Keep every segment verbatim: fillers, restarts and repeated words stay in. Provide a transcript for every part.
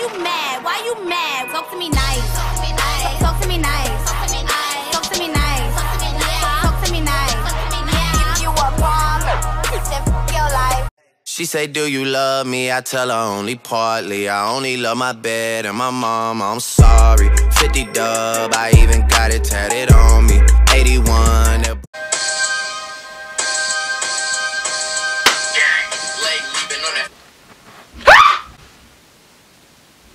you mad? Why you mad? Talk to me nice. Talk to me nice. Talk to me nice. Talk to me nice. Talk to me nice. If you a bomb, then fuck your life. She say, do you love me? I tell her only partly. I only love my bed and my mom. I'm sorry. fifty dub, I even got it tatted on me. eighty-one.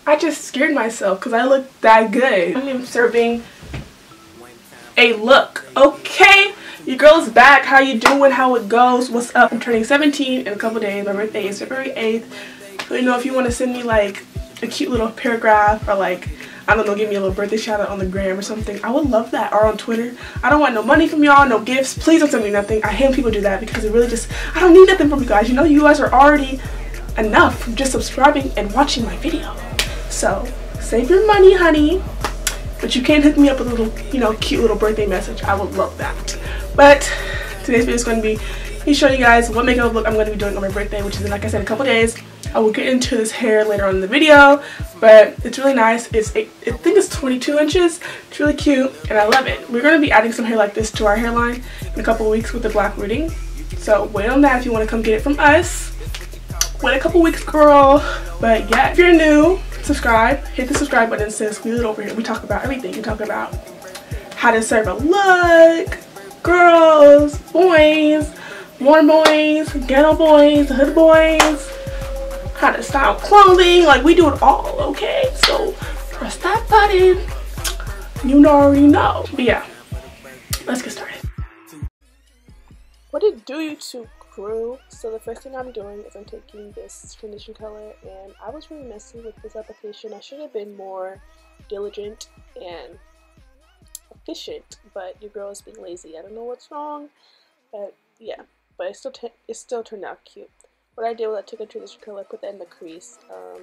I just scared myself because I look that good. I'm even serving a look. Okay, your girl's back. How you doing? How it goes? What's up? I'm turning seventeen in a couple days. My birthday is February eighth. So, you know, if you want to send me like a cute little paragraph or like, I don't know, give me a little birthday shout out on the gram or something, I would love that. Or on Twitter. I don't want no money from y'all, no gifts. Please don't send me nothing. I hate when people do that because it really just, I don't need nothing from you guys. You know, you guys are already enough from just subscribing and watching my video. So, save your money, honey. But you can hook me up with a little, you know, cute little birthday message. I would love that. But today's video is going to be me showing you guys what makeup look I'm going to be doing on my birthday, which is, like I said, a couple days. I will get into this hair later on in the video, but it's really nice. It's eight, I think it's twenty-two inches. It's really cute, and I love it. We're going to be adding some hair like this to our hairline in a couple weeks with the black rooting. So, wait on that if you want to come get it from us. Wait a couple weeks, girl. But yeah, if you're new, subscribe, hit the subscribe button, sis. We live over here. We talk about everything. We talk about how to serve a look, girls, boys, warm boys, ghetto boys, hood boys, how to style clothing. Like, we do it all, okay? So press that button. You already know. But yeah, let's get started. What did it do, YouTube crew? So the first thing I'm doing is I'm taking this transition color, and I was really messy with this application. I should have been more diligent and efficient, but your girl is being lazy. I don't know what's wrong, but yeah, but it still, it still turned out cute. What I did was I took a transition color, put that in the crease. Um,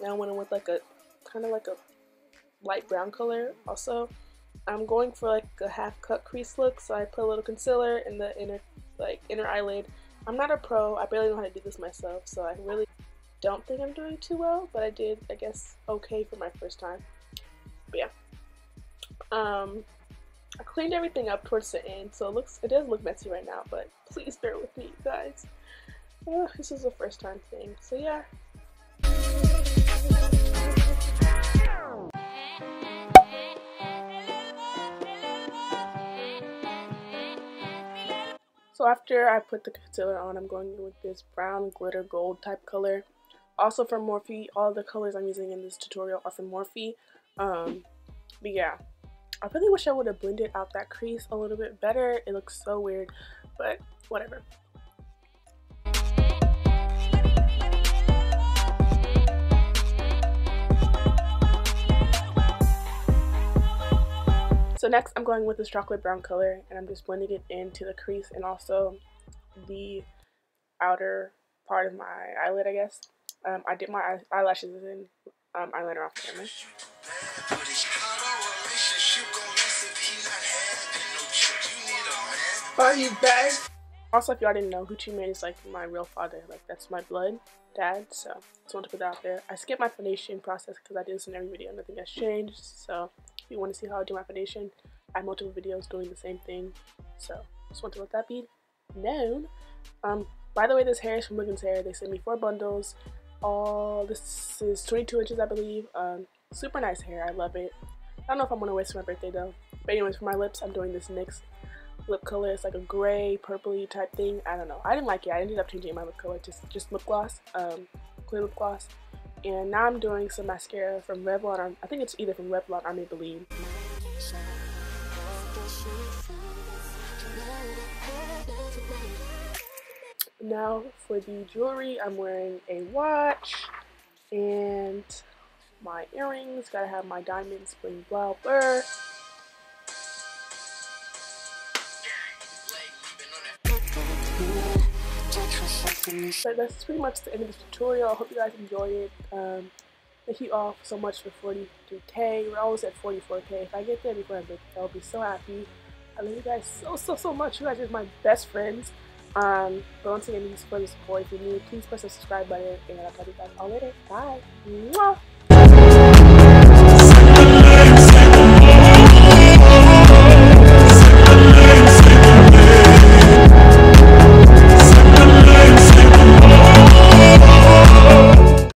now I went in with like a kind of like a light brown color. Also, I'm going for like a half cut crease look, so I put a little concealer in the inner like inner eyelid. I'm not a pro, I barely know how to do this myself, so I really don't think I'm doing too well, but I did, I guess, okay for my first time. But yeah. Um, I cleaned everything up towards the end, so it looks, it does look messy right now, but please bear with me, you guys. Oh, this is a first time thing, so yeah. So after I put the concealer on, I'm going with this brown glitter gold type color. Also from Morphe. All the colors I'm using in this tutorial are from Morphe. Um, but yeah, I really wish I would have blended out that crease a little bit better. It looks so weird, but whatever. So next I'm going with this chocolate brown color, and I'm just blending it into the crease and also the outer part of my eyelid, I guess. Um, I did my eyelashes in um, eyeliner off camera. Are you back? Also, if y'all didn't know, Huchimane is like my real father. Like, that's my blood dad, so I just want to put that out there. I skipped my foundation process because I do this in every video and nothing has changed, so if you want to see how I do my foundation, I have multiple videos doing the same thing, so just want to let that be known. Um, by the way, this hair is from Wiggins Hair. They sent me four bundles. All this is twenty-two inches, I believe. Um, super nice hair. I love it. I don't know if I'm gonna wear it for my birthday though. But anyways, for my lips, I'm doing this NYX lip color. It's like a gray, purpley type thing. I don't know. I didn't like it. I ended up changing my lip color. Just, just lip gloss. Um, clear lip gloss. And now I'm doing some mascara from Revlon, or I think it's either from Revlon or Maybelline. Now for the jewelry, I'm wearing a watch and my earrings. Gotta have my diamonds, bling, blah, blah. But that's pretty much the end of this tutorial. I hope you guys enjoy it. Um, thank you all so much for forty-three K. We're always at forty-four K. If I get there before I break, I'll be so happy. I love you guys so, so, so much. You guys are my best friends. Um, but once again, thank you for the support. If you're new, please press the subscribe button. And I'll talk to you guys all later. Bye. Mwah!